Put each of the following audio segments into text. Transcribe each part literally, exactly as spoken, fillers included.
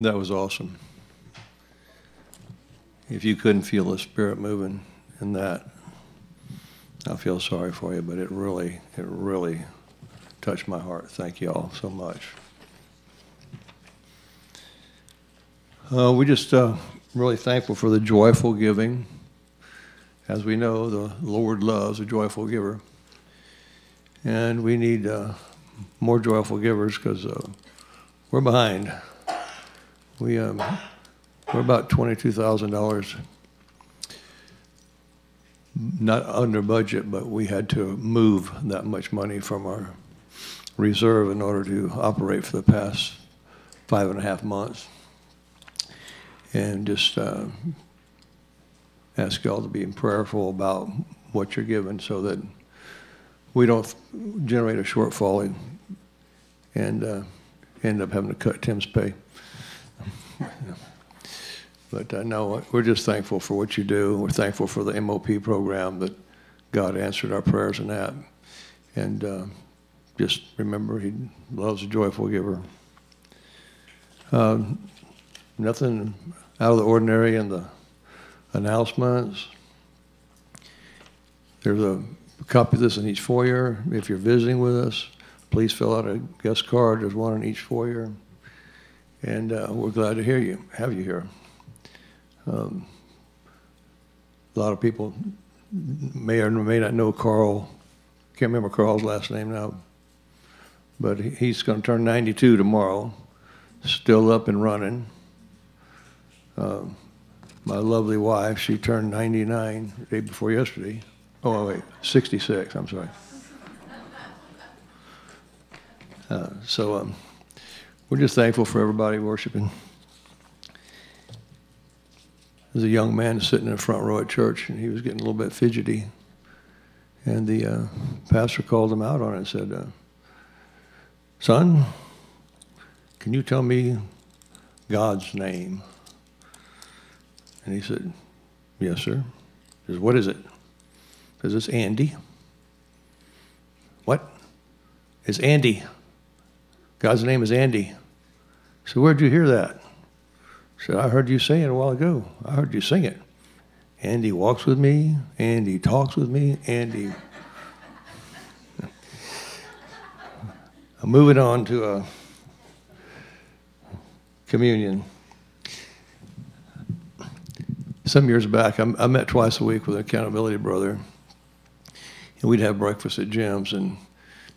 That was awesome. If you couldn't feel the Spirit moving in that, I feel sorry for you, but it really, it really touched my heart. Thank you all so much. Uh, we're just uh, really thankful for the joyful giving. As we know, the Lord loves a joyful giver. And we need uh, more joyful givers because uh, we're behind. We, um, we're about twenty-two thousand dollars not under budget, but we had to move that much money from our reserve in order to operate for the past five and a half months. And just uh, ask y'all to be prayerful about what you're giving so that we don't generate a shortfall and, and uh, end up having to cut Tim's pay. But uh, no, we're just thankful for what you do. We're thankful for the M O P program that God answered our prayers in that. And uh, just remember, He loves a joyful giver. Uh, nothing out of the ordinary in the announcements. There's a copy of this in each foyer. If you're visiting with us, please fill out a guest card. There's one in each foyer. And uh, we're glad to hear you, have you here. Um, a lot of people may or may not know Carl. Can't remember Carl's last name now. But he's going to turn ninety-two tomorrow. Still up and running. Um, my lovely wife, she turned ninety-nine the day before yesterday. Oh, wait, sixty-six, I'm sorry. Uh, so um, we're just thankful for everybody worshiping. There's a young man sitting in the front row at church, and he was getting a little bit fidgety. And the uh, pastor called him out on it and said, uh, son, can you tell me God's name? And he said, yes, sir. He says, what is it? He says, it's Andy. What? It's Andy. God's name is Andy. So where'd you hear that? Said, I heard you say it a while ago. I heard you sing it. Andy walks with me. Andy talks with me. Andy. I'm moving on to uh, communion. Some years back, I, I met twice a week with an accountability brother. And we'd have breakfast at Jim's, and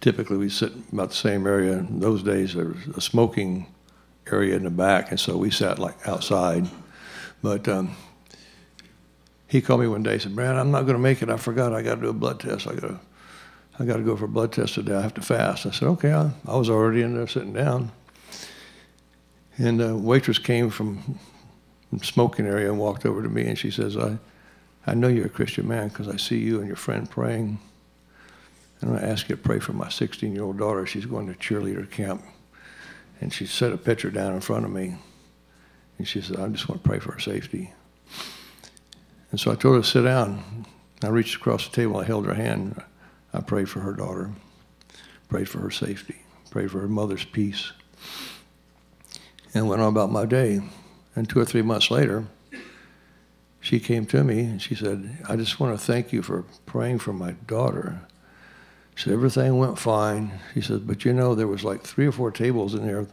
typically we'd sit in about the same area. In those days, there was a smoking area in the back, and so we sat like outside. But um, he called me one day and said, Brad, I'm not going to make it. I forgot. I got to do a blood test. I got to, I got to go for a blood test today. I have to fast. I said, okay. I, I was already in there sitting down. And a waitress came from the smoking area and walked over to me, and she says, I, I know you're a Christian man because I see you and your friend praying. And I asked you to pray for my sixteen-year-old daughter. She's going to cheerleader camp. And she set a picture down in front of me. And she said, I just want to pray for her safety. And so I told her to sit down. I reached across the table. I held her hand. I prayed for her daughter, prayed for her safety, prayed for her mother's peace, and went on about my day. And two or three months later, she came to me and she said, I just want to thank you for praying for my daughter. She said, everything went fine. She said, but you know, there was like three or four tables in there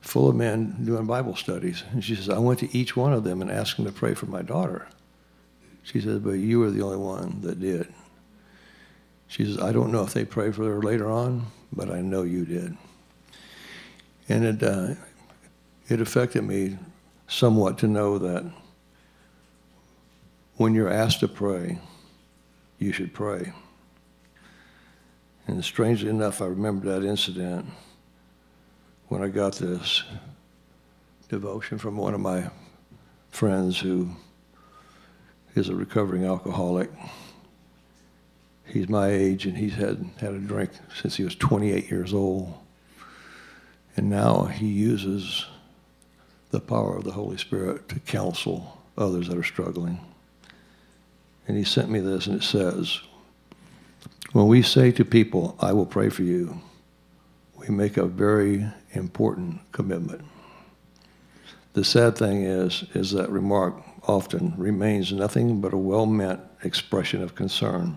full of men doing Bible studies. And she says, I went to each one of them and asked them to pray for my daughter. She says, but you were the only one that did. She says, I don't know if they prayed for her later on, but I know you did. And it, uh, it affected me somewhat to know that when you're asked to pray, you should pray. And strangely enough, I remember that incident when I got this devotion from one of my friends who is a recovering alcoholic. He's my age, and he's had, had a drink since he was twenty-eight years old. And now he uses the power of the Holy Spirit to counsel others that are struggling. And he sent me this, and it says, when we say to people, I will pray for you, we make a very important commitment. The sad thing is, is that remark often remains nothing but a well-meant expression of concern.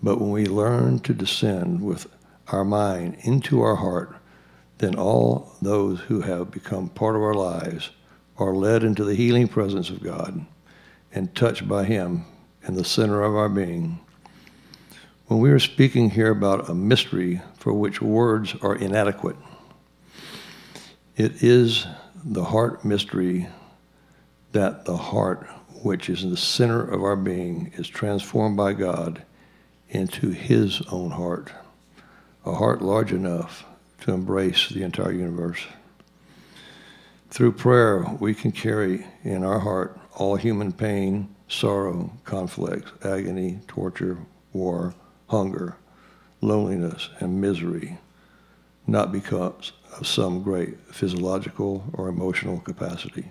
But when we learn to descend with our mind into our heart, then all those who have become part of our lives are led into the healing presence of God and touched by Him in the center of our being. When we are speaking here about a mystery for which words are inadequate, it is the heart mystery that the heart, which is in the center of our being, is transformed by God into His own heart, a heart large enough to embrace the entire universe. Through prayer, we can carry in our heart all human pain, sorrow, conflict, agony, torture, war, hunger, loneliness, and misery, not because of some great physiological or emotional capacity,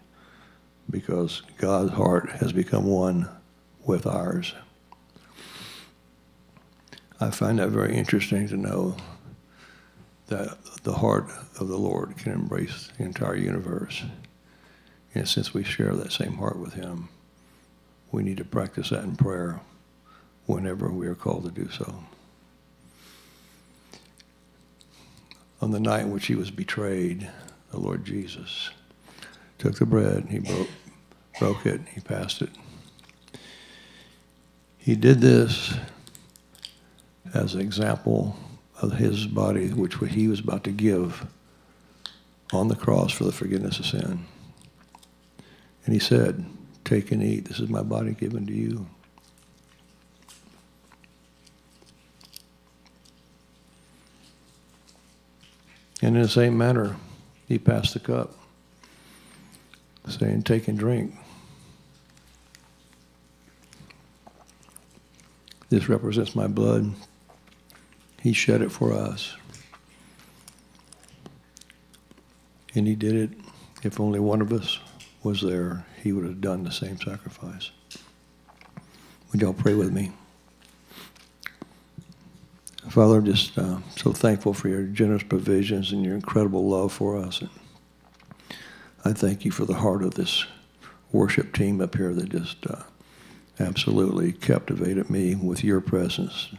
because God's heart has become one with ours. I find that very interesting to know that the heart of the Lord can embrace the entire universe. And since we share that same heart with Him, we need to practice that in prayer whenever we are called to do so. On the night in which He was betrayed, the Lord Jesus took the bread, and He broke, broke it, He passed it. He did this as an example of His body, which He was about to give on the cross for the forgiveness of sin. And He said, "Take and eat. This is my body given to you." And in the same manner, He passed the cup, saying, "Take and drink. This represents my blood. He shed it for us." And He did it. If only one of us was there, He would have done the same sacrifice. Would y'all pray with me? Father, I'm just uh, so thankful for your generous provisions and your incredible love for us. And I thank you for the heart of this worship team up here that just uh, absolutely captivated me with your presence.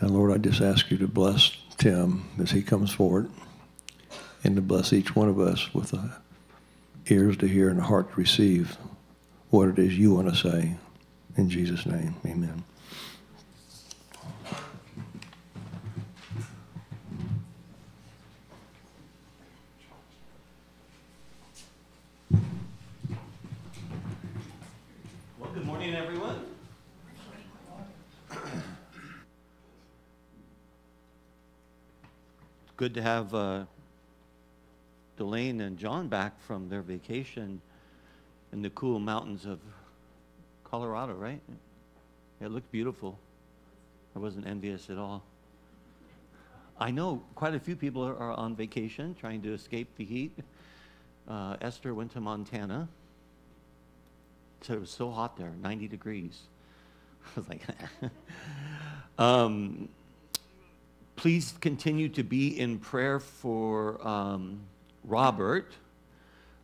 And Lord, I just ask you to bless Tim as he comes forward and to bless each one of us with the ears to hear and a heart to receive what it is you want to say. In Jesus' name, amen. Good to have uh, Delaine and John back from their vacation in the cool mountains of Colorado, right? It looked beautiful. I wasn't envious at all. I know quite a few people are, are on vacation trying to escape the heat. Uh, Esther went to Montana. So it was so hot there, ninety degrees. I was like, um, please continue to be in prayer for um, Robert,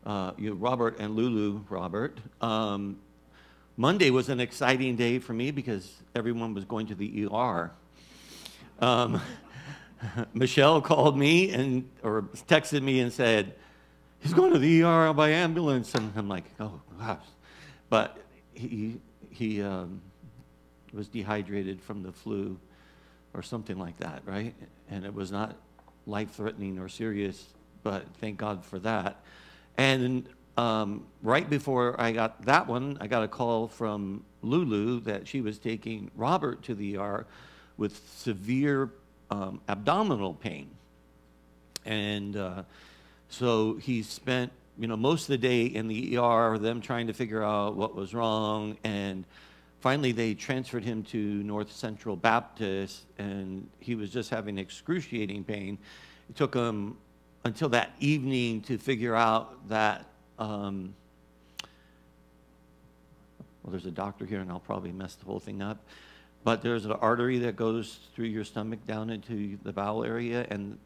uh, you, Robert and Lulu, Robert. Um, Monday was an exciting day for me because everyone was going to the E R. Um, Michelle called me and or texted me and said, "He's going to the E R by ambulance." And I'm like, "Oh gosh!" But he he um, was dehydrated from the flu or something like that, right? And it was not life-threatening or serious, but thank God for that. And um, right before I got that one, I got a call from Lulu that she was taking Robert to the E R with severe um, abdominal pain. And uh, so he spent, you know, most of the day in the E R, them trying to figure out what was wrong, and finally, they transferred him to North Central Baptist, and he was just having excruciating pain. It took him until that evening to figure out that, um, well, there's a doctor here, and I'll probably mess the whole thing up, but there's an artery that goes through your stomach down into the bowel area, and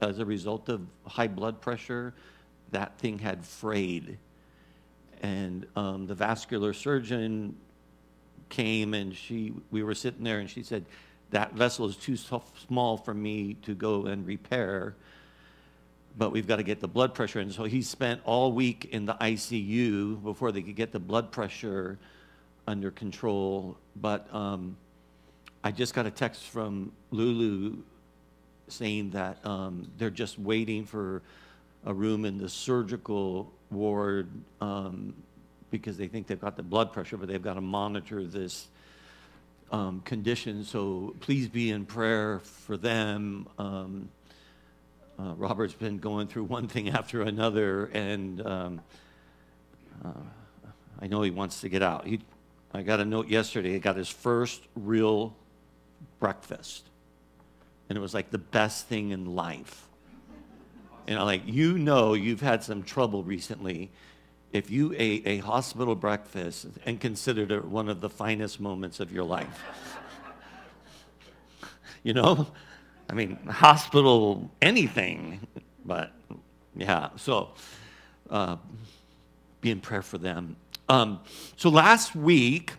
as a result of high blood pressure, that thing had frayed. And um, the vascular surgeon came, and she, we were sitting there, and she said, that vessel is too small for me to go and repair, but we've got to get the blood pressure. And so he spent all week in the I C U before they could get the blood pressure under control. But um, I just got a text from Lulu saying that um, they're just waiting for a room in the surgical ward um, because they think they've got the blood pressure, but they've got to monitor this um, condition. So please be in prayer for them. Um, uh, Robert's been going through one thing after another, and um, uh, I know he wants to get out. He, I got a note yesterday, he got his first real breakfast, and it was like the best thing in life. And I'm like, you know, you've had some trouble recently if you ate a hospital breakfast and considered it one of the finest moments of your life. You know? I mean, hospital anything. But, yeah. So, uh, be in prayer for them. Um, so last week,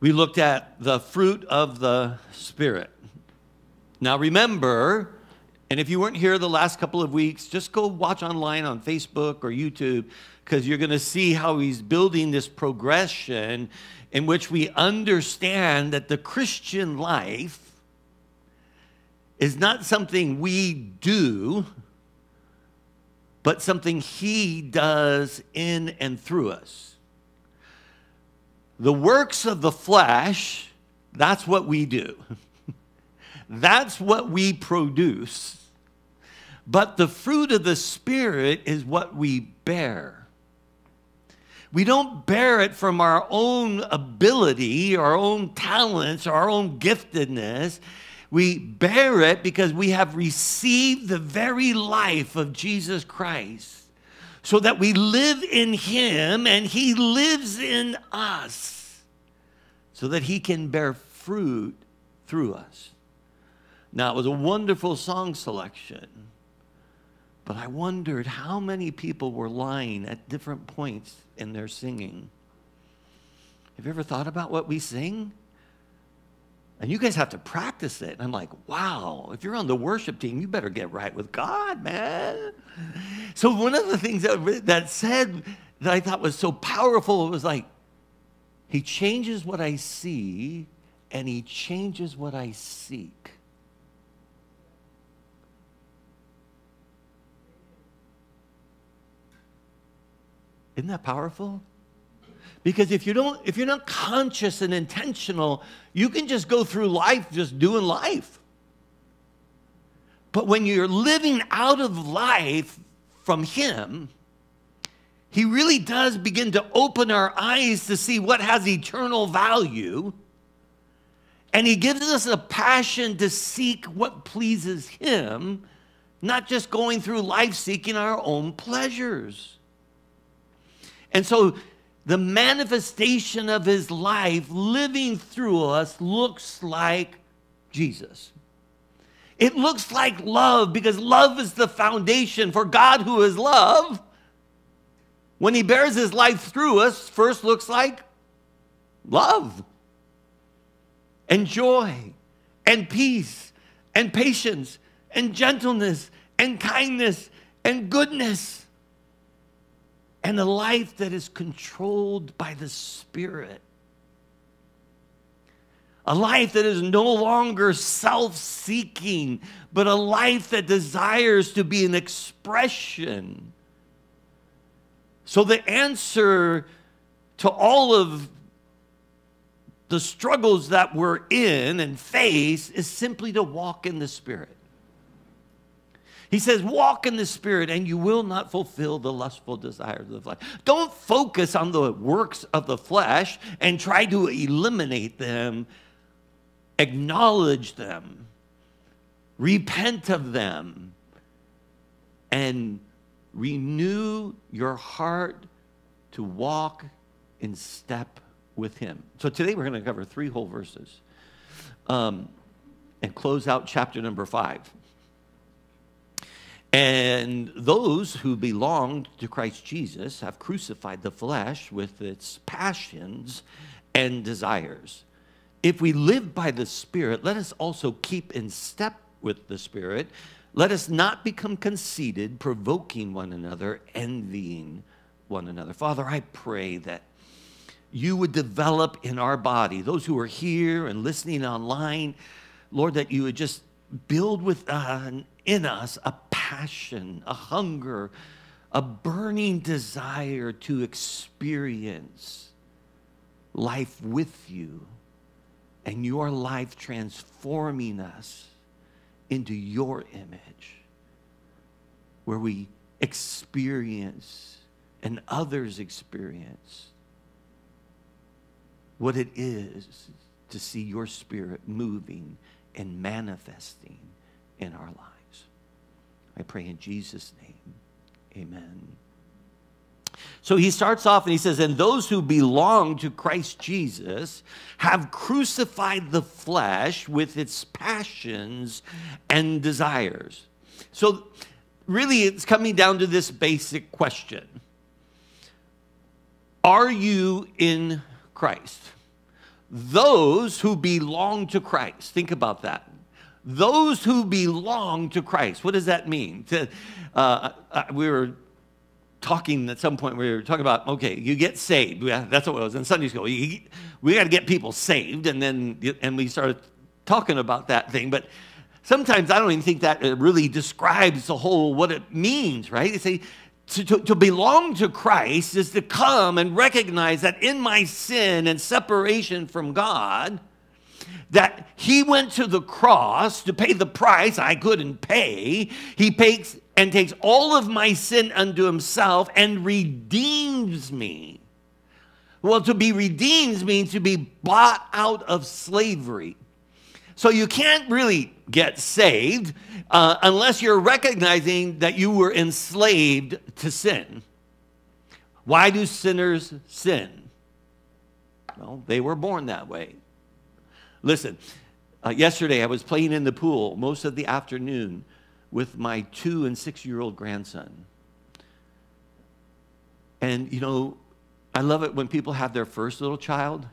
we looked at the fruit of the Spirit. Now, remember... And if you weren't here the last couple of weeks, just go watch online on Facebook or YouTube, because you're going to see how he's building this progression in which we understand that the Christian life is not something we do, but something he does in and through us. The works of the flesh, that's what we do. That's what we produce. But the fruit of the Spirit is what we bear. We don't bear it from our own ability, our own talents, our own giftedness. We bear it because we have received the very life of Jesus Christ, so that we live in him and he lives in us, so that he can bear fruit through us. Now, it was a wonderful song selection, but I wondered how many people were lying at different points in their singing. Have you ever thought about what we sing? And you guys have to practice it. And I'm like, wow, if you're on the worship team, you better get right with God, man. So one of the things that, that said that I thought was so powerful was like, he changes what I see, and he changes what I seek. Isn't that powerful? Because if you don't, if you're not conscious and intentional, you can just go through life just doing life. But when you're living out of life from him, he really does begin to open our eyes to see what has eternal value. And he gives us a passion to seek what pleases him, not just going through life seeking our own pleasures. And so the manifestation of his life living through us looks like Jesus. It looks like love, because love is the foundation for God, who is love. When he bears his life through us, first looks like love and joy and peace and patience and gentleness and kindness and goodness. And a life that is controlled by the Spirit. A life that is no longer self-seeking, but a life that desires to be an expression. So the answer to all of the struggles that we're in and face is simply to walk in the Spirit. He says, walk in the Spirit, and you will not fulfill the lustful desires of the flesh. Don't focus on the works of the flesh and try to eliminate them. Acknowledge them. Repent of them. And renew your heart to walk in step with him. So today we're going to cover three whole verses um, and close out chapter number five. And those who belong to Christ Jesus have crucified the flesh with its passions and desires. If we live by the Spirit, let us also keep in step with the Spirit. Let us not become conceited, provoking one another, envying one another. Father, I pray that you would develop in our body, those who are here and listening online, Lord, that you would just build within in us a passion, a hunger, a burning desire to experience life with you and your life transforming us into your image, where we experience and others experience what it is to see your Spirit moving and manifesting in our lives. I pray in Jesus' name, amen. So he starts off and he says, and those who belong to Christ Jesus have crucified the flesh with its passions and desires. So really it's coming down to this basic question. Are you in Christ? Those who belong to Christ, think about that. Those who belong to Christ. What does that mean? To, uh, uh, we were talking at some point, we were talking about, okay, you get saved. Yeah, that's what it was in Sunday school. You, we got to get people saved. And then and we started talking about that thing. But sometimes I don't even think that it really describes the whole, what it means, right? They say, To, to, to belong to Christ is to come and recognize that in my sin and separation from God, that he went to the cross to pay the price I couldn't pay. He pays and takes all of my sin unto himself and redeems me. Well, to be redeemed means to be bought out of slavery. So you can't really get saved uh, unless you're recognizing that you were enslaved to sin. Why do sinners sin? Well, they were born that way. Listen, uh, yesterday I was playing in the pool most of the afternoon with my two and six-year-old grandson. And, you know, I love it when people have their first little child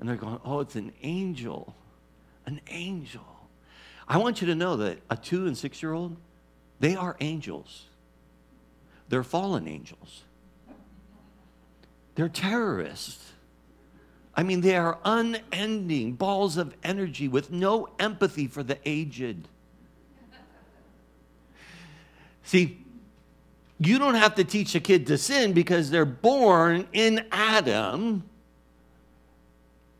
and they're going, oh, it's an angel. An angel. I want you to know that a two and six-year-old, they are angels. They're fallen angels. They're terrorists. I mean, they are unending balls of energy with no empathy for the aged. See, you don't have to teach a kid to sin because they're born in Adam.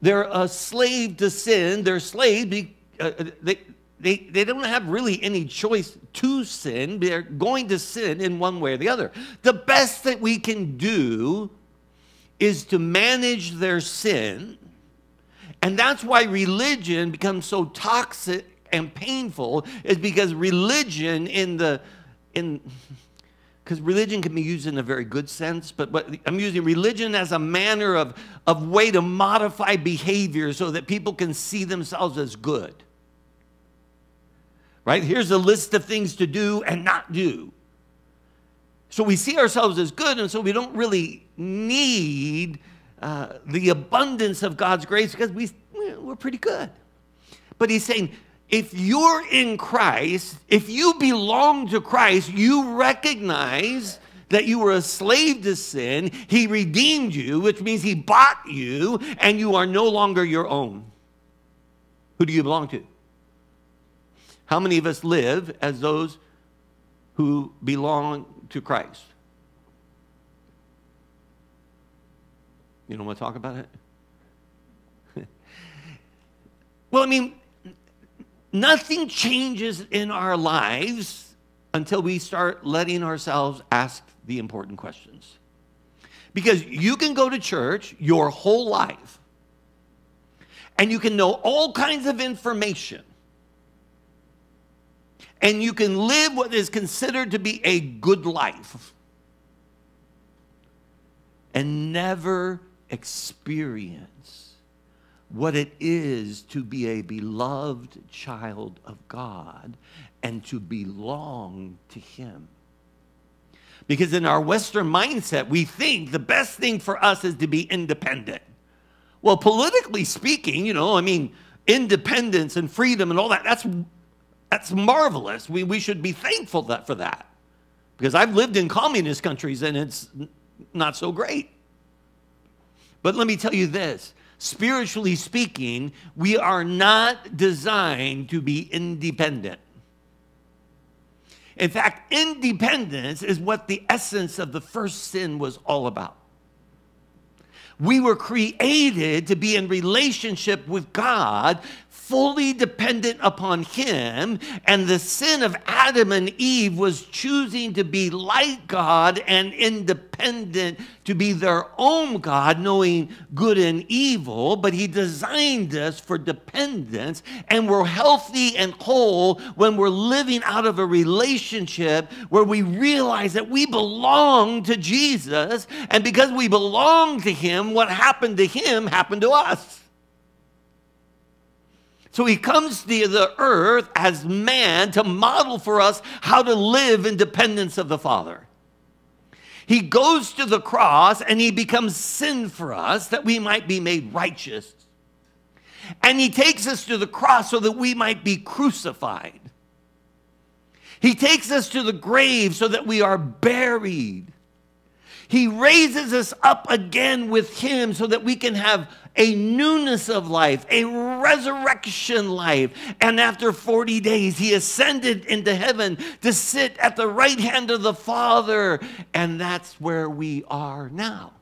They're a slave to sin. They're slave. Uh, they, they, they don't have really any choice to sin. They're going to sin in one way or the other. The best that we can do is to manage their sin. And that's why religion becomes so toxic and painful, is because religion in the... in. Because religion can be used in a very good sense, but what, I'm using religion as a manner of, of way to modify behavior so that people can see themselves as good. Right? Here's a list of things to do and not do. So we see ourselves as good, and so we don't really need uh, the abundance of God's grace because we, we're pretty good. But he's saying, if you're in Christ, if you belong to Christ, you recognize that you were a slave to sin. He redeemed you, which means he bought you, and you are no longer your own. Who do you belong to? How many of us live as those who belong to Christ? You don't want to talk about it? Well, I mean... nothing changes in our lives until we start letting ourselves ask the important questions. Because you can go to church your whole life, and you can know all kinds of information, and you can live what is considered to be a good life, and never experience what it is to be a beloved child of God and to belong to Him. Because in our Western mindset, we think the best thing for us is to be independent. Well, politically speaking, you know, I mean, independence and freedom and all that, that's, that's marvelous. We, we should be thankful that, for that. Because I've lived in communist countries and it's not so great. But let me tell you this. Spiritually speaking, we are not designed to be independent. In fact, independence is what the essence of the first sin was all about. We were created to be in relationship with God, fully dependent upon Him, and the sin of Adam and Eve was choosing to be like God and independent, to be their own God, knowing good and evil, but He designed us for dependence, and we're healthy and whole when we're living out of a relationship where we realize that we belong to Jesus, and because we belong to Him, what happened to Him happened to us. So He comes to the earth as man to model for us how to live in dependence of the Father. He goes to the cross and He becomes sin for us that we might be made righteous. And He takes us to the cross so that we might be crucified. He takes us to the grave so that we are buried. He raises us up again with Him so that we can have a newness of life, a resurrection life. And after forty days, He ascended into heaven to sit at the right hand of the Father. And that's where we are now,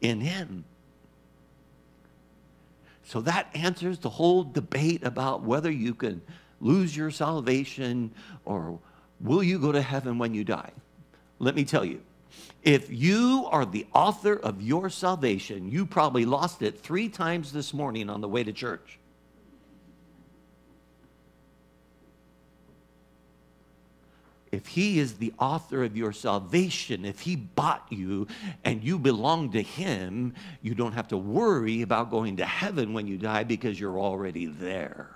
in Him. So that answers the whole debate about whether you can lose your salvation or will you go to heaven when you die. Let me tell you. If you are the author of your salvation, you probably lost it three times this morning on the way to church. If He is the author of your salvation, if He bought you and you belong to Him, you don't have to worry about going to heaven when you die because you're already there.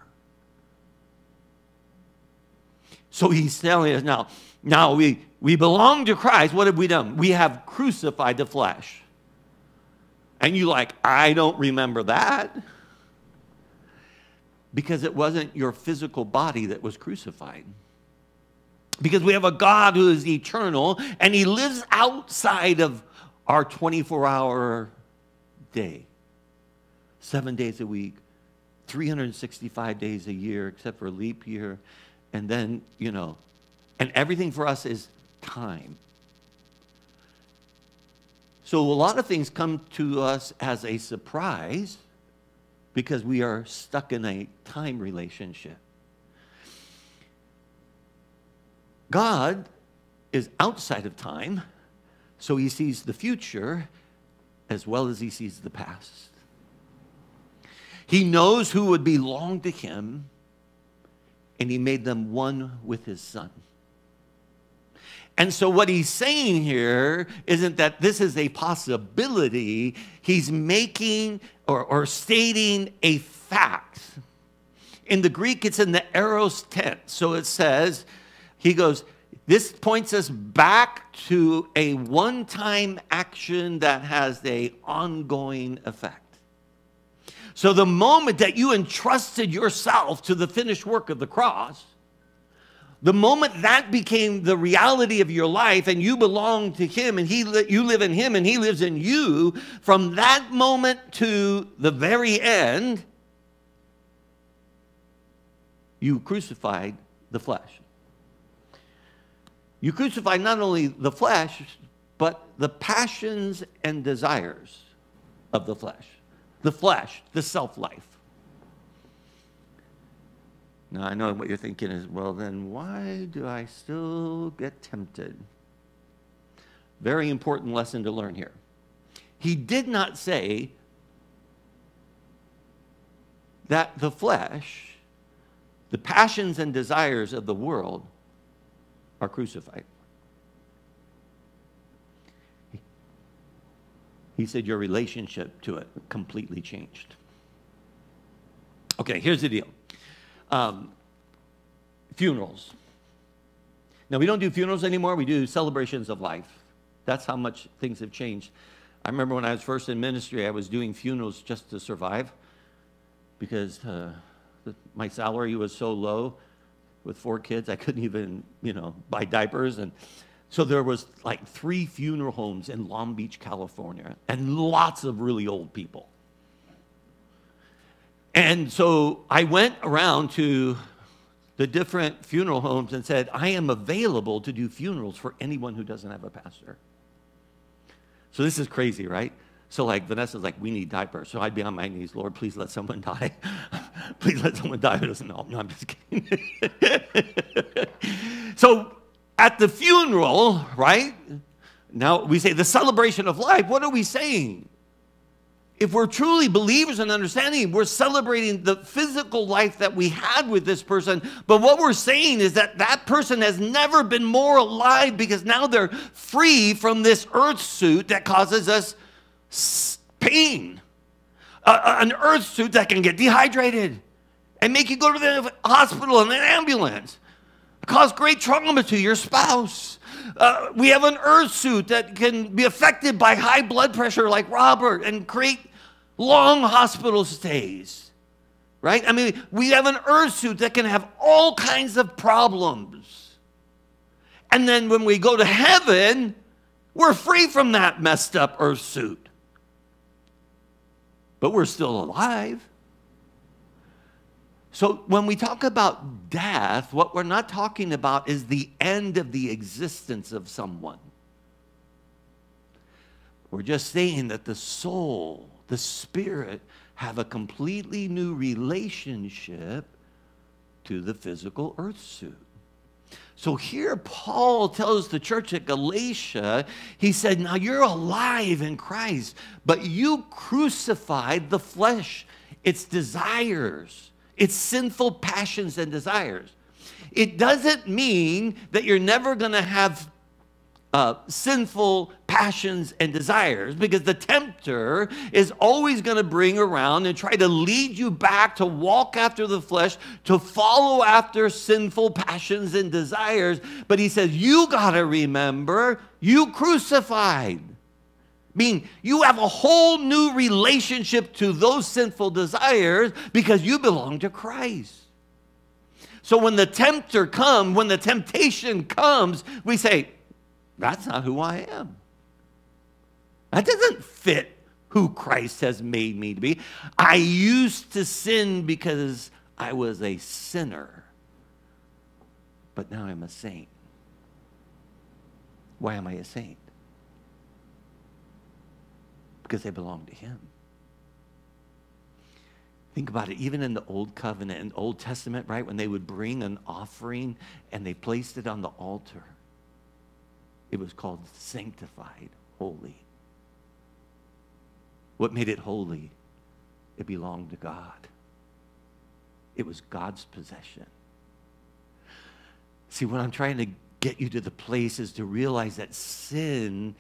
So He's telling us now, now we, we belong to Christ. What have we done? We have crucified the flesh. And you're like, I don't remember that. Because it wasn't your physical body that was crucified. Because we have a God who is eternal, and He lives outside of our twenty-four hour day. Seven days a week, three hundred sixty-five days a year, except for leap year. And then, you know, and everything for us is time. So a lot of things come to us as a surprise because we are stuck in a time relationship. God is outside of time, so He sees the future as well as He sees the past. He knows who would belong to Him. And He made them one with His Son. And so what He's saying here isn't that this is a possibility. He's making or, or stating a fact. In the Greek, it's in the eros tense. So it says, he goes, this points us back to a one-time action that has an ongoing effect. So the moment that you entrusted yourself to the finished work of the cross, the moment that became the reality of your life and you belong to Him and he, you live in Him and He lives in you, from that moment to the very end, you crucified the flesh. You crucified not only the flesh, but the passions and desires of the flesh. The flesh, the self-life. Now, I know what you're thinking is, well, then why do I still get tempted? Very important lesson to learn here. He did not say that the flesh, the passions and desires of the world, are crucified. He said your relationship to it completely changed. Okay, here's the deal. Um, funerals. Now, we don't do funerals anymore. We do celebrations of life. That's how much things have changed. I remember when I was first in ministry, I was doing funerals just to survive because uh, the, my salary was so low with four kids. I couldn't even, you know, buy diapers. And so there was like three funeral homes in Long Beach, California, and lots of really old people. And so I went around to the different funeral homes and said, I am available to do funerals for anyone who doesn't have a pastor. So this is crazy, right? So like Vanessa's like, we need diapers. So I'd be on my knees, Lord, please let someone die. Please let someone die who doesn't know. No, I'm just kidding. So at the funeral, right? Now we say the celebration of life. What are we saying? If we're truly believers and understanding, we're celebrating the physical life that we had with this person. But what we're saying is that that person has never been more alive because now they're free from this earth suit that causes us pain. Uh, an earth suit that can get dehydrated and make you go to the hospital in an ambulance. Cause great trauma to your spouse. Uh, we have an earth suit that can be affected by high blood pressure like Robert and create long hospital stays, right? I mean, we have an earth suit that can have all kinds of problems. And then when we go to heaven, we're free from that messed up earth suit. But we're still alive. So when we talk about death, what we're not talking about is the end of the existence of someone. We're just saying that the soul, the spirit, have a completely new relationship to the physical earth suit. So here Paul tells the church at Galatia, he said, now you're alive in Christ, but you crucified the flesh, its desires. It's sinful passions and desires. It doesn't mean that you're never going to have uh, sinful passions and desires, because the tempter is always going to bring around and try to lead you back to walk after the flesh, to follow after sinful passions and desires. But he says, you got to remember, you crucified. Meaning you have a whole new relationship to those sinful desires because you belong to Christ. So when the tempter comes, when the temptation comes, we say, that's not who I am. That doesn't fit who Christ has made me to be. I used to sin because I was a sinner, but now I'm a saint. Why am I a saint? Because they belong to him. Think about it, even in the Old Covenant and Old Testament, right, when they would bring an offering and they placed it on the altar, it was called sanctified, holy. What made it holy? It belonged to God. It was God's possession. See, what I'm trying to get you to the place is to realize that sin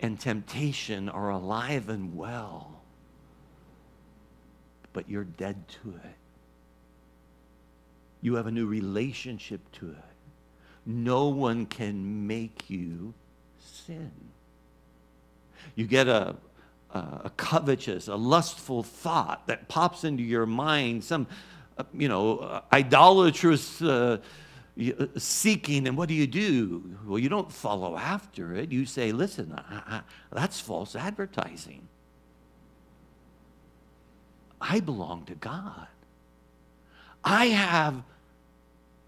and temptation are alive and well, but you're dead to it. You have a new relationship to it. No one can make you sin. You get a, a, a covetous, a lustful thought that pops into your mind, some, you know, idolatrous uh, seeking, and what do you do? Well, you don't follow after it. You say, listen, I, I, that's false advertising. I belong to God. I have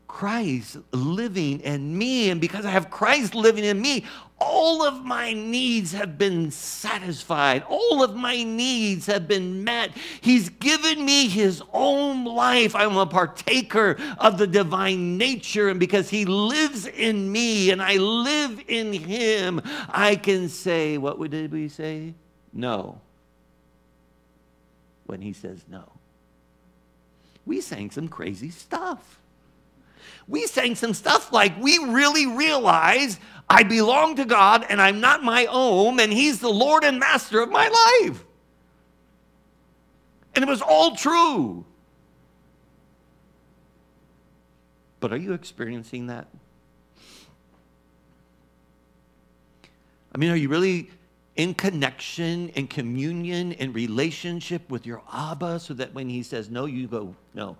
Christ living in me, and because I have Christ living in me, all of my needs have been satisfied. All of my needs have been met. He's given me his own life. I'm a partaker of the divine nature, and because he lives in me and I live in him, I can say, what did we say? No. When he says no. We sang some crazy stuff. We sang some stuff like, we really realize I belong to God and I'm not my own, and he's the Lord and master of my life. And it was all true. But are you experiencing that? I mean, are you really in connection and communion and relationship with your Abba so that when he says no, you go no?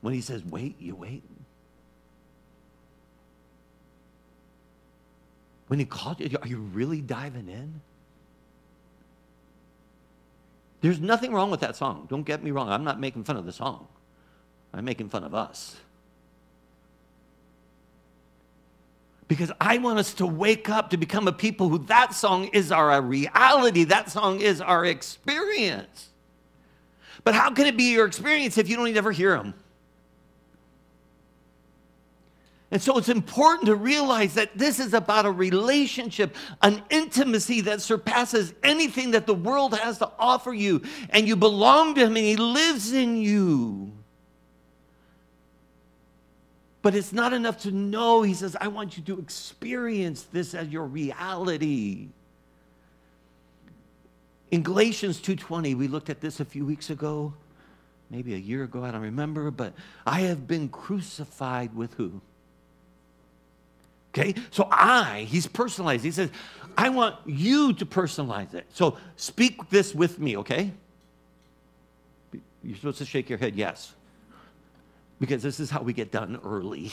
When he says wait, you wait? When he called you, are you really diving in? There's nothing wrong with that song. Don't get me wrong. I'm not making fun of the song. I'm making fun of us. Because I want us to wake up to become a people who that song is our reality. That song is our experience. But how can it be your experience if you don't ever hear them? And so it's important to realize that this is about a relationship, an intimacy that surpasses anything that the world has to offer you. And you belong to him and he lives in you. But it's not enough to know. He says, I want you to experience this as your reality. In Galatians two twenty, we looked at this a few weeks ago, maybe a year ago, I don't remember, but I have been crucified with who? Okay, so I, he's personalized. He says, I want you to personalize it. So speak this with me, okay? You're supposed to shake your head, yes. Because this is how we get done early.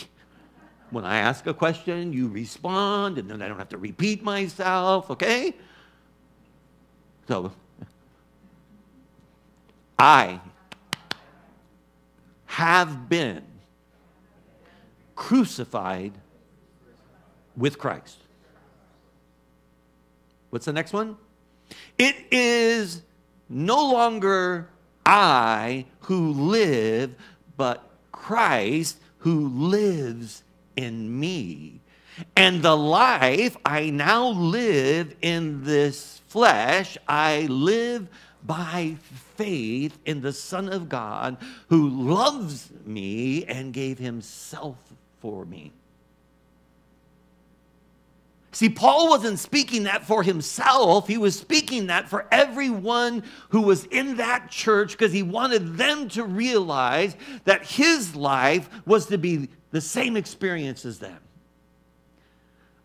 When I ask a question, you respond, and then I don't have to repeat myself, okay? So, I have been crucified with Christ. What's the next one? It is no longer I who live, but Christ who lives in me. And the life I now live in this flesh, I live by faith in the Son of God who loves me and gave himself for me. See, Paul wasn't speaking that for himself. He was speaking that for everyone who was in that church because he wanted them to realize that his life was to be the same experience as them.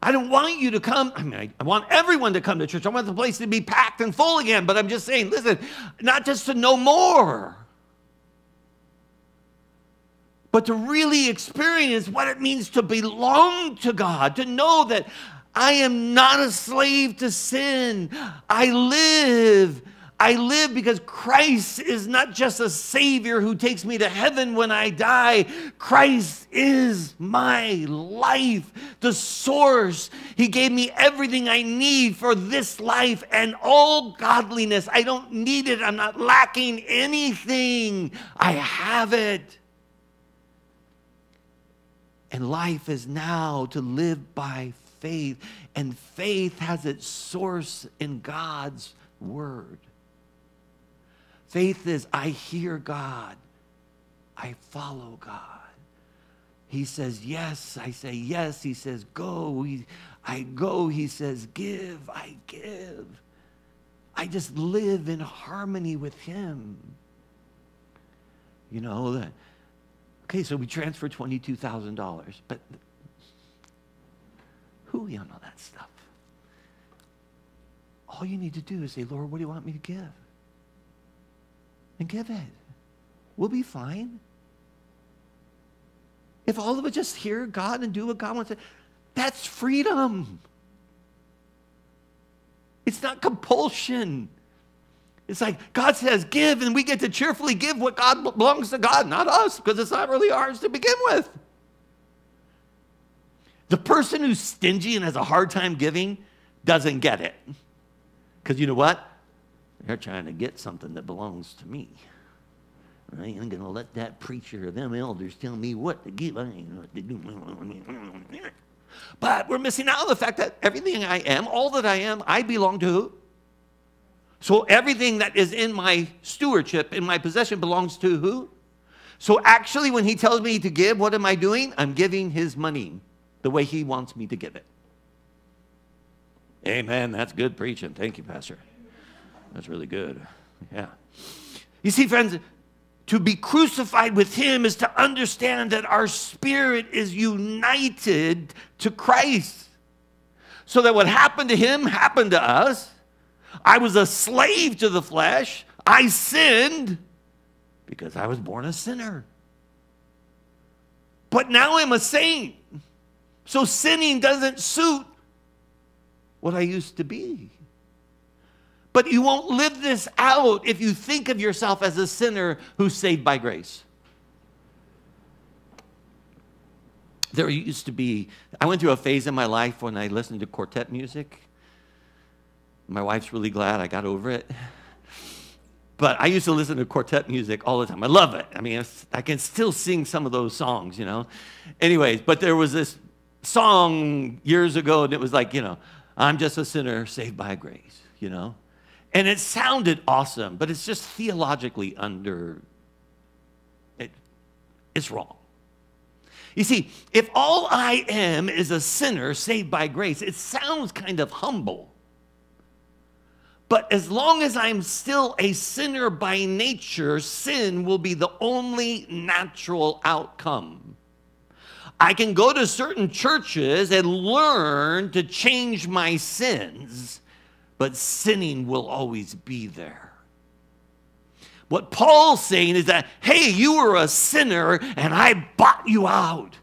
I don't want you to come. I mean, I, I want everyone to come to church. I want the place to be packed and full again. But I'm just saying, listen, not just to know more, but to really experience what it means to belong to God, to know that I am not a slave to sin. I live. I live because Christ is not just a Savior who takes me to heaven when I die. Christ is my life, the source. He gave me everything I need for this life and all godliness. I don't need it. I'm not lacking anything. I have it. And life is now to live by faith. Faith, and faith has its source in God's word. Faith is, I hear God, I follow God. He says, yes, I say yes. He says, go, he, I go. He says, give, I give. I just live in harmony with him. You know, that. Okay, so we transfer twenty-two thousand dollars, but who and all that stuff. All you need to do is say, Lord, what do you want me to give? And give it. We'll be fine. If all of us just hear God and do what God wants to, that's freedom. It's not compulsion. It's like God says give, and we get to cheerfully give what God belongs to God, not us, because it's not really ours to begin with. The person who's stingy and has a hard time giving doesn't get it. Because you know what? They're trying to get something that belongs to me. I ain't going to let that preacher or them elders tell me what to give. I ain't know what to do. But we're missing out on the fact that everything I am, all that I am, I belong to who? So everything that is in my stewardship, in my possession, belongs to who? So actually when he tells me to give, what am I doing? I'm giving his money the way he wants me to give it. Amen. That's good preaching. Thank you, Pastor. That's really good. Yeah. You see, friends, To be crucified with him is to understand that our spirit is united to Christ. So that what happened to him happened to us. I was a slave to the flesh. I sinned because I was born a sinner. But now I'm a saint. So sinning doesn't suit what I used to be. But you won't live this out if you think of yourself as a sinner who's saved by grace. There used to be, I went through a phase in my life when I listened to quartet music. My wife's really glad I got over it. But I used to listen to quartet music all the time. I love it. I mean, I can still sing some of those songs, you know. Anyways, but there was this song years ago, and it was like, you know, I'm just a sinner saved by grace, you know. And it sounded awesome, but it's just theologically under, it, it's wrong. You see, if all I am is a sinner saved by grace, it sounds kind of humble. But as long as I'm still a sinner by nature, sin will be the only natural outcome. I can go to certain churches and learn to change my sins, but sinning will always be there. What Paul's saying is that, hey, you were a sinner, and I bought you out.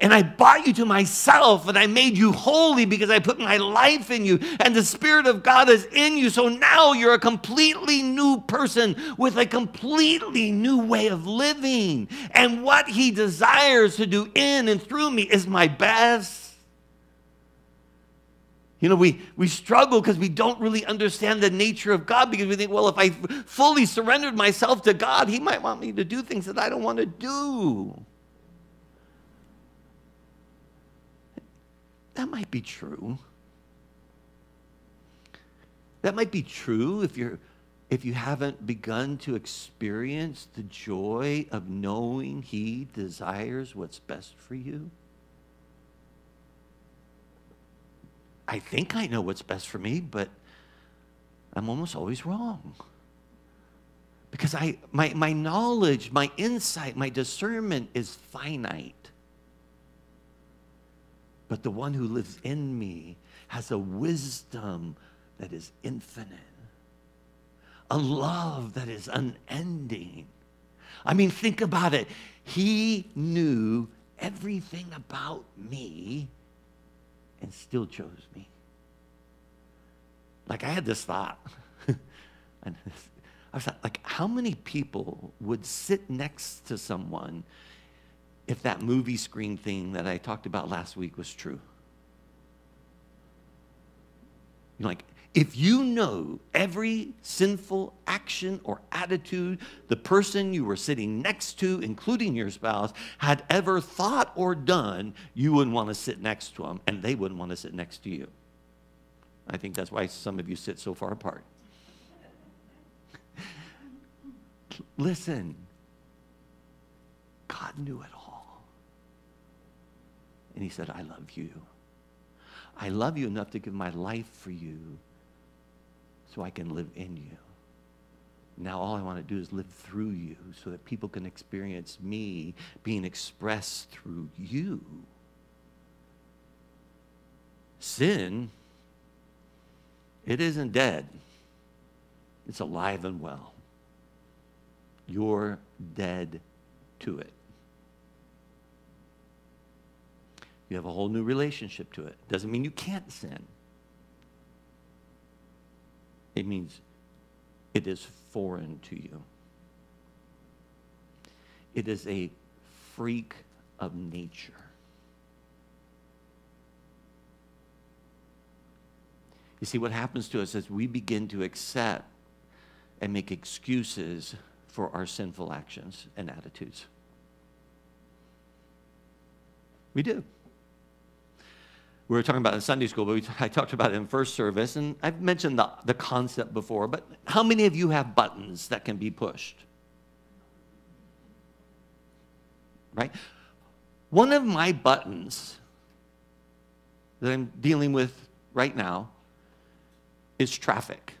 And I bought you to myself, and I made you holy because I put my life in you, and the Spirit of God is in you. So now you're a completely new person with a completely new way of living. And what he desires to do in and through me is my best. You know, we, we struggle because we don't really understand the nature of God, because we think, well, if I fully surrendered myself to God, he might want me to do things that I don't want to do. That might be true. That might be true if you're, if you haven't begun to experience the joy of knowing he desires what's best for you. I think I know what's best for me, but I'm almost always wrong. Because I, my, my knowledge, my insight, my discernment is finite. But the one who lives in me has a wisdom that is infinite, a love that is unending. I mean, think about it. He knew everything about me and still chose me. Like, I had this thought. And I was like, how many people would sit next to someone if that movie screen thing that I talked about last week was true? You know, like, if you know every sinful action or attitude the person you were sitting next to, including your spouse, had ever thought or done, you wouldn't want to sit next to them, and they wouldn't want to sit next to you. I think that's why some of you sit so far apart. Listen, God knew it all. And he said, I love you. I love you enough to give my life for you, so I can live in you. Now all I want to do is live through you so that people can experience me being expressed through you. Sin, it isn't dead. It's alive and well. You're dead to it. You have a whole new relationship to it. Doesn't mean you can't sin. It means it is foreign to you. It is a freak of nature. You see, what happens to us is we begin to accept and make excuses for our sinful actions and attitudes. We do. We were talking about it in Sunday school, but we I talked about it in first service, and I've mentioned the, the concept before, but how many of you have buttons that can be pushed? Right? One of my buttons that I'm dealing with right now is traffic.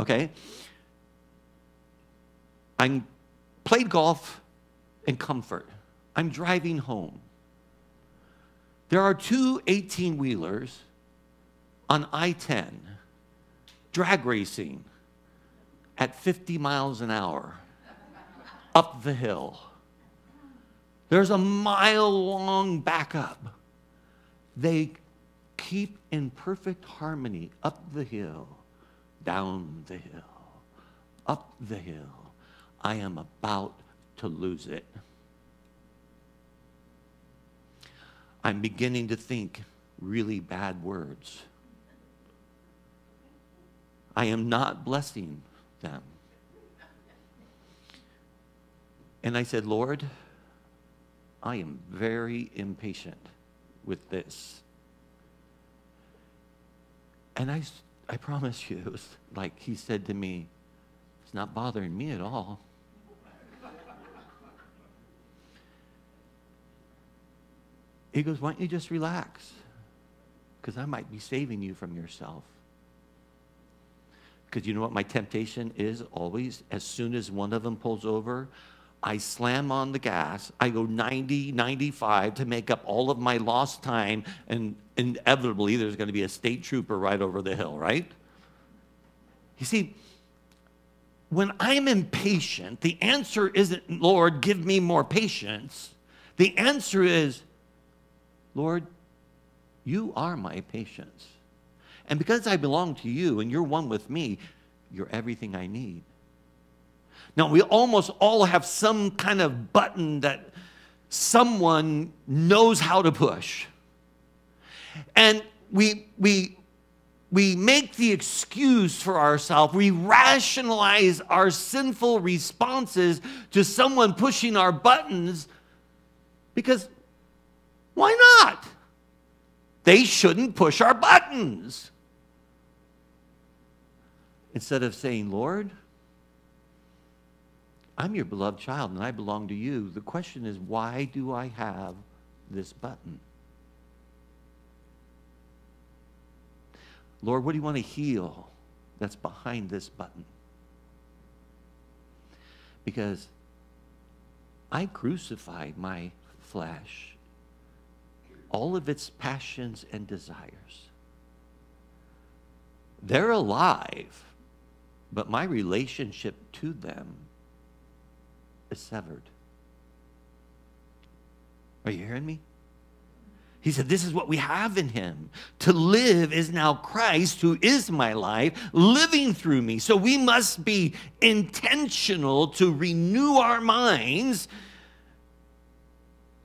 Okay? I'm played golf and comfort. I'm driving home. There are two eighteen-wheelers on I ten drag racing at fifty miles an hour up the hill. There's a mile-long backup. They keep in perfect harmony up the hill, down the hill, up the hill. I am about to lose it. I'm beginning to think really bad words. I am not blessing them. And I said, Lord, I am very impatient with this. And I, I promise you, it was like he said to me, it's not bothering me at all. He goes, why don't you just relax? Because I might be saving you from yourself. Because you know what my temptation is always? As soon as one of them pulls over, I slam on the gas. I go ninety, ninety-five to make up all of my lost time. And inevitably, there's going to be a state trooper right over the hill, right? You see, when I'm impatient, the answer isn't, Lord, give me more patience. The answer is, Lord, you are my patience. And because I belong to you and you're one with me, you're everything I need. Now, we almost all have some kind of button that someone knows how to push. And we, we, we make the excuse for ourselves. We rationalize our sinful responses to someone pushing our buttons because why not? They shouldn't push our buttons. Instead of saying, Lord, I'm your beloved child and I belong to you. The question is, why do I have this button? Lord, what do you want to heal that's behind this button? Because I crucified my flesh. All of its passions and desires. They're alive, but my relationship to them is severed. Are you hearing me? He said, this is what we have in him. To live is now Christ, who is my life, living through me. So we must be intentional to renew our minds,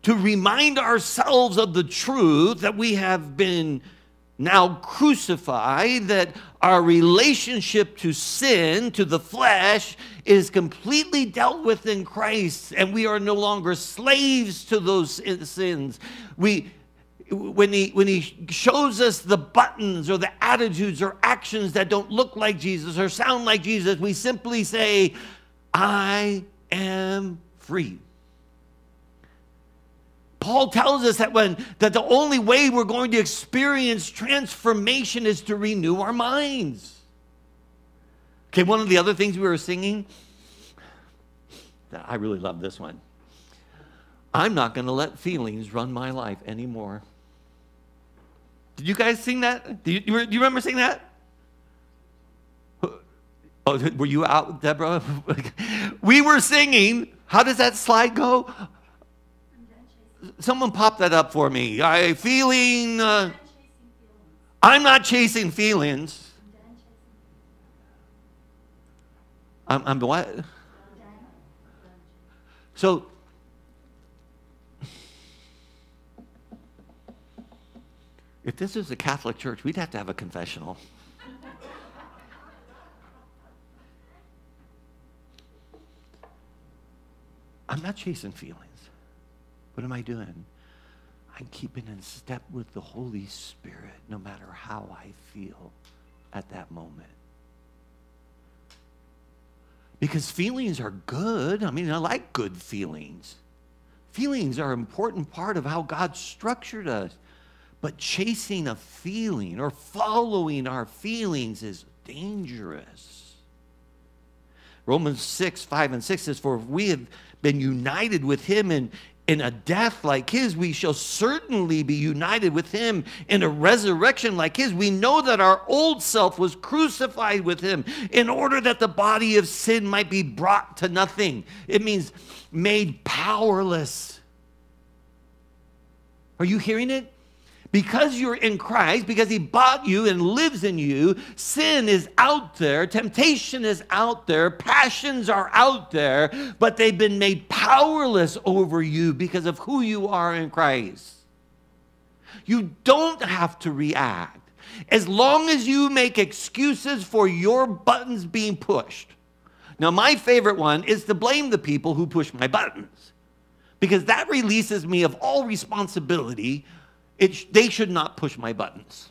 to remind ourselves of the truth that we have been now crucified, that our relationship to sin, to the flesh, is completely dealt with in Christ, and we are no longer slaves to those sins. We, when he, when he shows us the buttons or the attitudes or actions that don't look like Jesus or sound like Jesus, we simply say, I am free. Paul tells us that, when, that the only way we're going to experience transformation is to renew our minds. Okay, one of the other things we were singing, I really love this one. I'm not going to let feelings run my life anymore. Did you guys sing that? Do you, do you remember singing that? Oh, were you out, Deborah? We were singing. How does that slide go? Someone pop that up for me. I feeling. Uh, I'm not chasing feelings. I'm, I'm what? So. If this is a Catholic church, we'd have to have a confessional. I'm not chasing feelings. What am I doing? I'm keeping in step with the Holy Spirit no matter how I feel at that moment. Because feelings are good. I mean, I like good feelings. Feelings are an important part of how God structured us. But chasing a feeling or following our feelings is dangerous. Romans six, five, and six says, for if we have been united with him in, in a death like his, we shall certainly be united with him in a resurrection like his. We know that our old self was crucified with him in order that the body of sin might be brought to nothing. It means made powerless. Are you hearing it? Because you're in Christ, because he bought you and lives in you, sin is out there, temptation is out there, passions are out there, but they've been made powerless over you because of who you are in Christ. You don't have to react. As long as you make excuses for your buttons being pushed. Now, my favorite one is to blame the people who push my buttons, because that releases me of all responsibility. It, they should not push my buttons.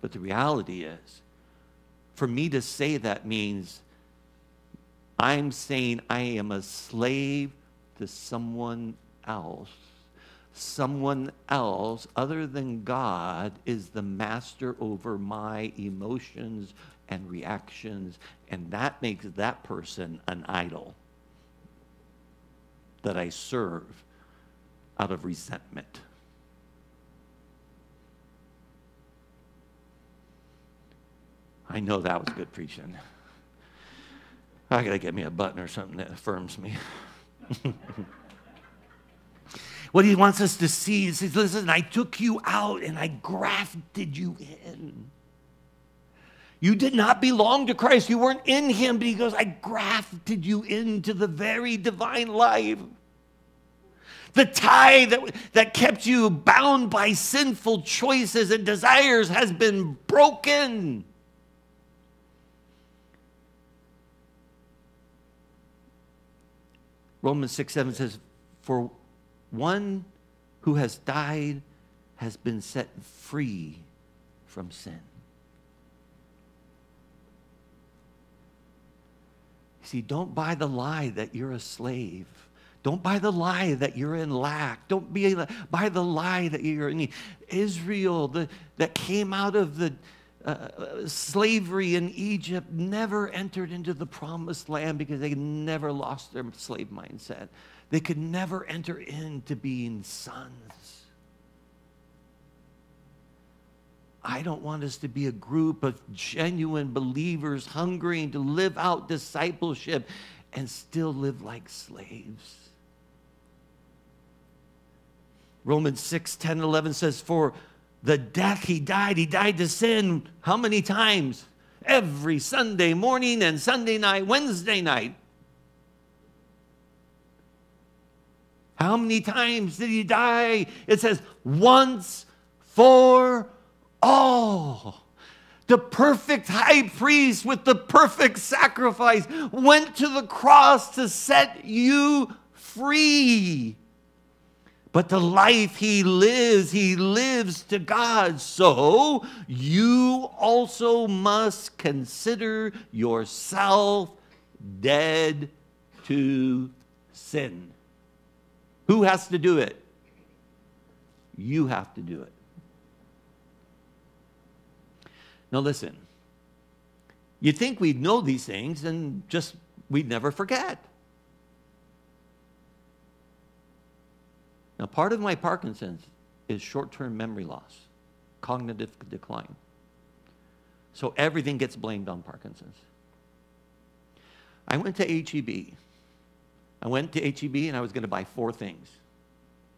But the reality is, for me to say that means I'm saying I am a slave to someone else. Someone else other than God is the master over my emotions and reactions, and that makes that person an idol that I serve out of resentment. I know that was good preaching. I gotta get me a button or something that affirms me. What he wants us to see is, he says, listen, I took you out and I grafted you in. You did not belong to Christ. You weren't in him, but he goes, I grafted you into the very divine life. The tie that, that kept you bound by sinful choices and desires has been broken. Romans six, seven says, for one who has died has been set free from sin. See, don't buy the lie that you're a slave. Don't buy the lie that you're in lack. Don't be, buy the lie that you're in need. Israel, the, that came out of the uh, slavery in Egypt, never entered into the promised land because they never lost their slave mindset. They could never enter into being sons. I don't want us to be a group of genuine believers hungering to live out discipleship and still live like slaves. Romans six, ten, eleven says, for the death he died, he died to sin. How many times? Every Sunday morning and Sunday night, Wednesday night. How many times did he die? It says, once for all. The perfect high priest with the perfect sacrifice went to the cross to set you free. But the life he lives, he lives to God. So you also must consider yourself dead to sin. Who has to do it? You have to do it. Now listen, you'd think we'd know these things and just we'd never forget. Now, part of my Parkinson's is short-term memory loss, cognitive decline. So everything gets blamed on Parkinson's. I went to H E B. I went to H E B and I was going to buy four things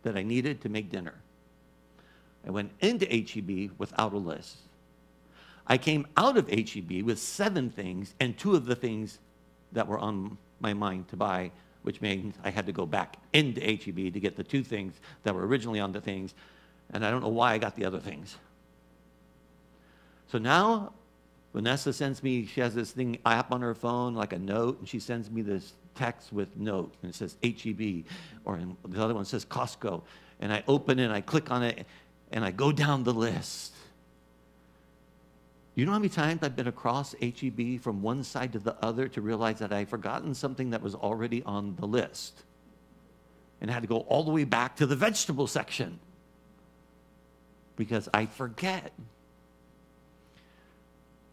that I needed to make dinner. I went into H E B without a list. I came out of H E B with seven things and two of the things that were on my mind to buy, which means I had to go back into H E B to get the two things that were originally on the things, and I don't know why I got the other things. So now, Vanessa sends me, she has this thing app on her phone, like a note, and she sends me this text with note, and it says H E B, or the other one says Costco, and I open it, and I click on it, and I go down the list. You know how many times I've been across H E B from one side to the other to realize that I'd forgotten something that was already on the list and had to go all the way back to the vegetable section because I forget.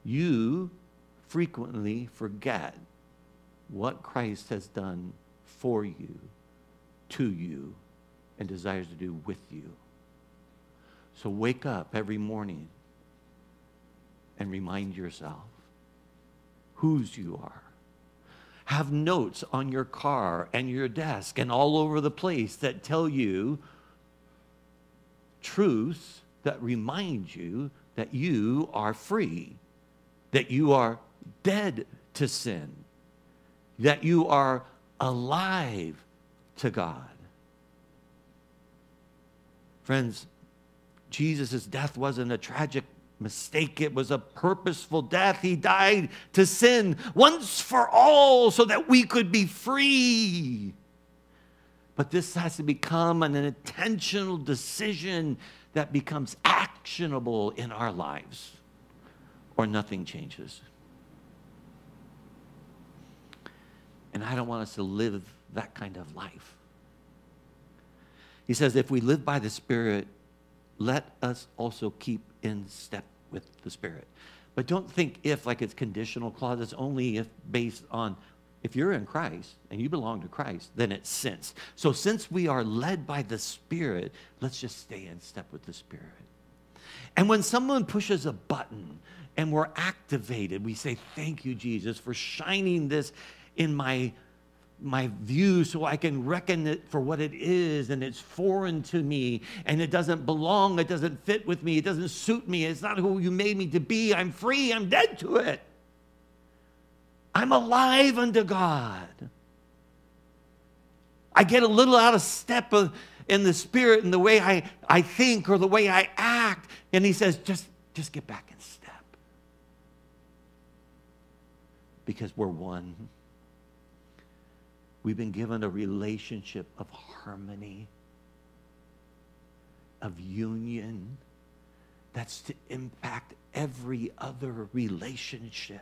You frequently forget what Christ has done for you, to you, and desires to do with you. So wake up every morning and remind yourself whose you are. Have notes on your car and your desk and all over the place that tell you truths that remind you that you are free, that you are dead to sin, that you are alive to God. Friends, Jesus' death wasn't a tragic mistake. It was a purposeful death. He died to sin once for all so that we could be free. But this has to become an intentional decision that becomes actionable in our lives, or nothing changes. And I don't want us to live that kind of life. He says, if we live by the Spirit, let us also keep in step with the Spirit. But don't think if, like it's conditional clause. It's only if based on, if you're in Christ and you belong to Christ, then it's since. So since we are led by the Spirit, let's just stay in step with the Spirit. And when someone pushes a button and we're activated, we say, thank you, Jesus, for shining this in my my view so I can reckon it for what it is, and it's foreign to me, and it doesn't belong, it doesn't fit with me, it doesn't suit me, it's not who you made me to be. I'm free, I'm dead to it. I'm alive unto God. I get a little out of step of, in the Spirit in the way I, I think or the way I act, and he says, just, just get back in step. Because we're one. We've been given a relationship of harmony, of union, that's to impact every other relationship.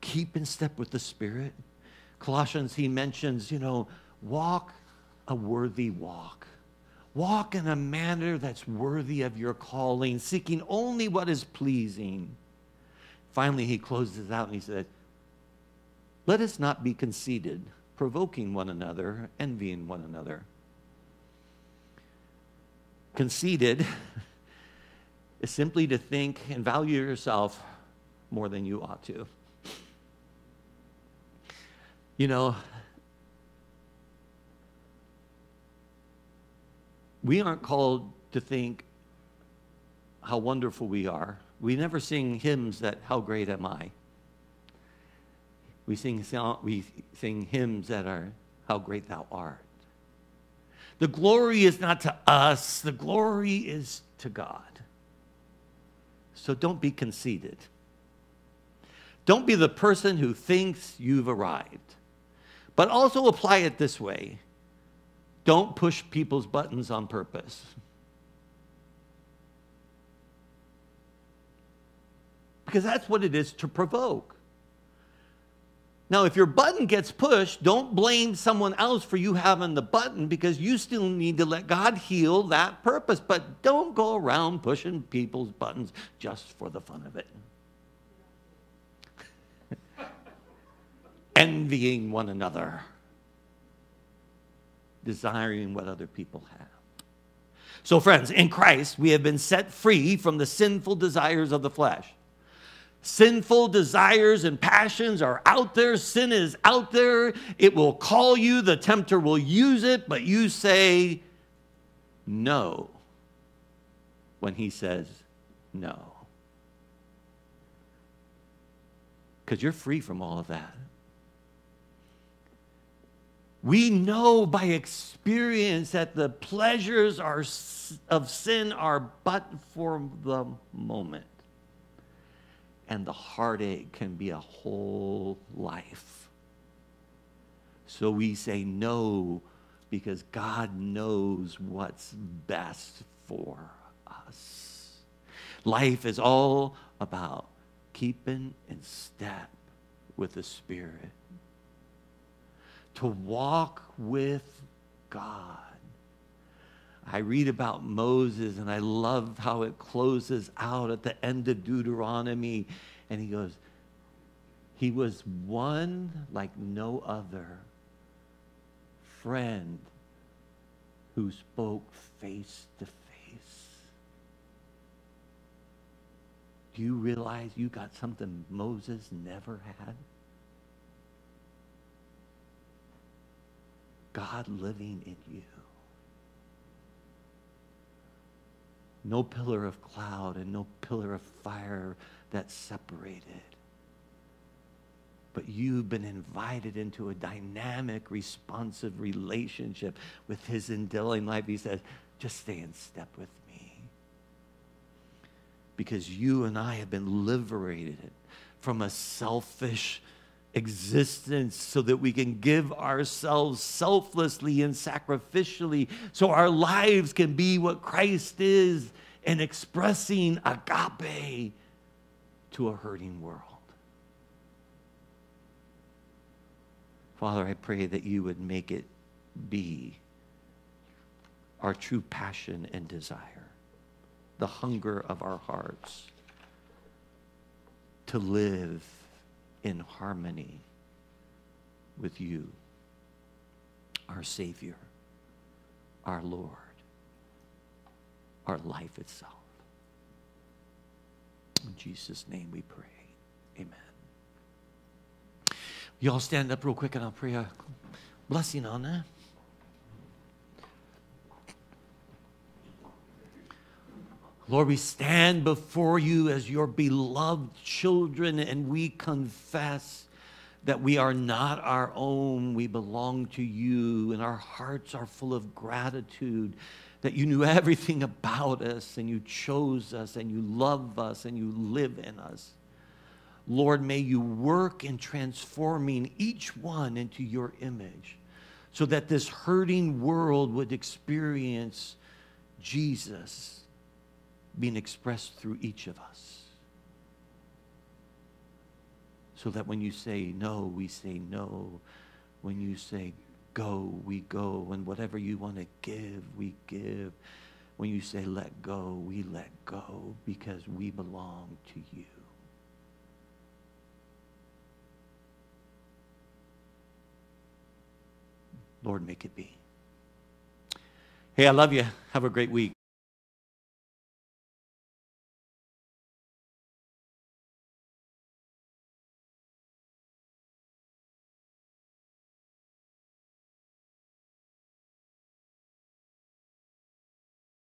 Keep in step with the Spirit. Colossians, he mentions, you know, walk a worthy walk. Walk in a manner that's worthy of your calling, seeking only what is pleasing. Finally, he closes out and he says, let us not be conceited, provoking one another, envying one another. Conceited is simply to think and value yourself more than you ought to. You know, we aren't called to think how wonderful we are. We never sing hymns that, how great am I? We sing, we sing hymns that are, how great thou art. The glory is not to us. The glory is to God. So don't be conceited. Don't be the person who thinks you've arrived. But also apply it this way. Don't push people's buttons on purpose. Because that's what it is to provoke. Now, if your button gets pushed, don't blame someone else for you having the button, because you still need to let God heal that purpose. But don't go around pushing people's buttons just for the fun of it. Envying one another. Desiring what other people have. So, friends, in Christ, we have been set free from the sinful desires of the flesh. Sinful desires and passions are out there. Sin is out there. It will call you. The tempter will use it, but you say no when he says no. Because you're free from all of that. We know by experience that the pleasures are, of sin are but for the moment. And the heartache can be a whole life. So we say no because God knows what's best for us. Life is all about keeping in step with the Spirit. To walk with God. I read about Moses, and I love how it closes out at the end of Deuteronomy. And he goes, he was one like no other, friend who spoke face to face. Do you realize you got something Moses never had? God living in you. No pillar of cloud and no pillar of fire that separated. But you've been invited into a dynamic, responsive relationship with his indwelling life. He says, just stay in step with me. Because you and I have been liberated from a selfish existence so that we can give ourselves selflessly and sacrificially, so our lives can be what Christ is in expressing agape to a hurting world. Father, I pray that you would make it be our true passion and desire, the hunger of our hearts, to live in harmony with you, our Savior, our Lord, our life itself. In Jesus' name we pray. Amen. Y'all stand up real quick and I'll pray a blessing on that. Lord, we stand before you as your beloved children, and we confess that we are not our own. We belong to you, and our hearts are full of gratitude that you knew everything about us, and you chose us, and you love us, and you live in us. Lord, may you work in transforming each one into your image so that this hurting world would experience Jesus being expressed through each of us. So that when you say no, we say no. When you say go, we go. And whatever you want to give, we give. When you say let go, we let go, because we belong to you. Lord, make it be. Hey, I love you. Have a great week.